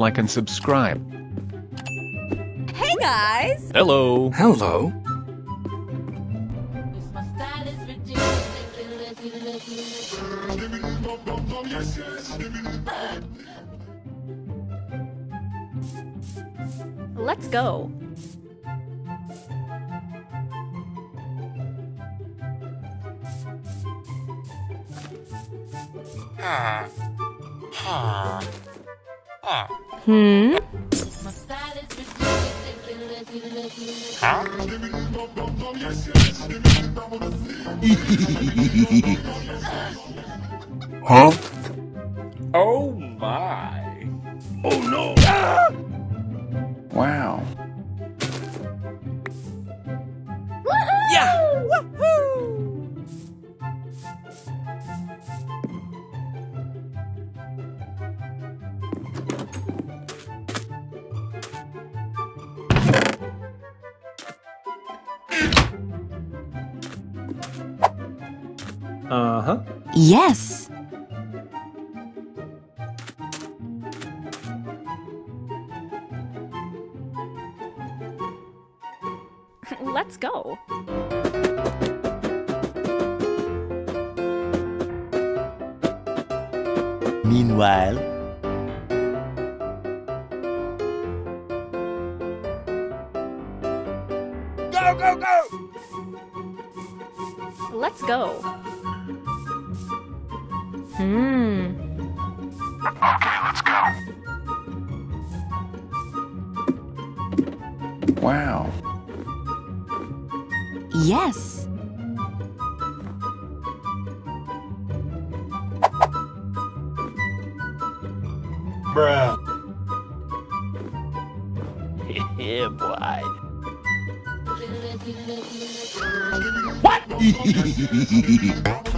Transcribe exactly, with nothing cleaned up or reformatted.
like and subscribe. Hey guys! Hello! Hello! Let's go! Hmm? Huh? Huh? Oh my! Oh no! Ah! Wow! Woohoo! Yeah! Woohoo! Uh-huh. Yes. Let's go. Meanwhile. Go, go, go. Let's go. Hmm. Okay, let's go. Wow. Yes. Bruh. Yeah, boy. What?